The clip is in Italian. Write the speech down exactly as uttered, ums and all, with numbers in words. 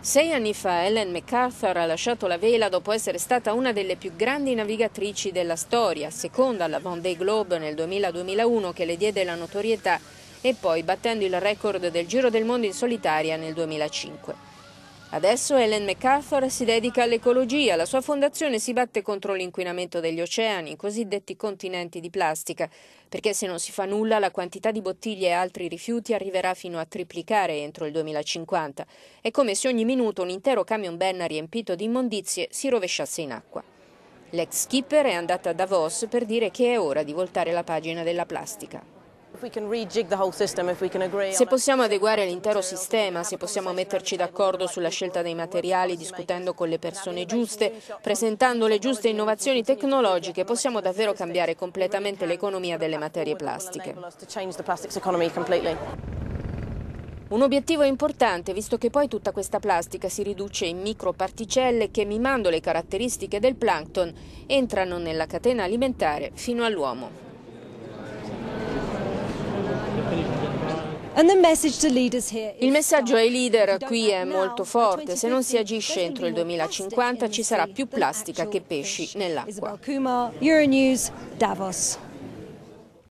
Sei anni fa Ellen MacArthur ha lasciato la vela dopo essere stata una delle più grandi navigatrici della storia, seconda alla Vendée Globe nel duemila duemilauno che le diede la notorietà e poi battendo il record del Giro del Mondo in solitaria nel duemilacinque. Adesso Ellen MacArthur si dedica all'ecologia, la sua fondazione si batte contro l'inquinamento degli oceani, i cosiddetti continenti di plastica, perché se non si fa nulla la quantità di bottiglie e altri rifiuti arriverà fino a triplicare entro il duemilacinquanta. È come se ogni minuto un intero camion ben riempito di immondizie si rovesciasse in acqua. L'ex skipper è andata a Davos per dire che è ora di voltare la pagina della plastica. Se possiamo adeguare l'intero sistema, se possiamo metterci d'accordo sulla scelta dei materiali discutendo con le persone giuste, presentando le giuste innovazioni tecnologiche, possiamo davvero cambiare completamente l'economia delle materie plastiche. Un obiettivo importante, visto che poi tutta questa plastica si riduce in microparticelle che, mimando le caratteristiche del plancton, entrano nella catena alimentare fino all'uomo. Il messaggio ai leader qui è molto forte, se non si agisce entro il duemilacinquanta ci sarà più plastica che pesci nell'acqua.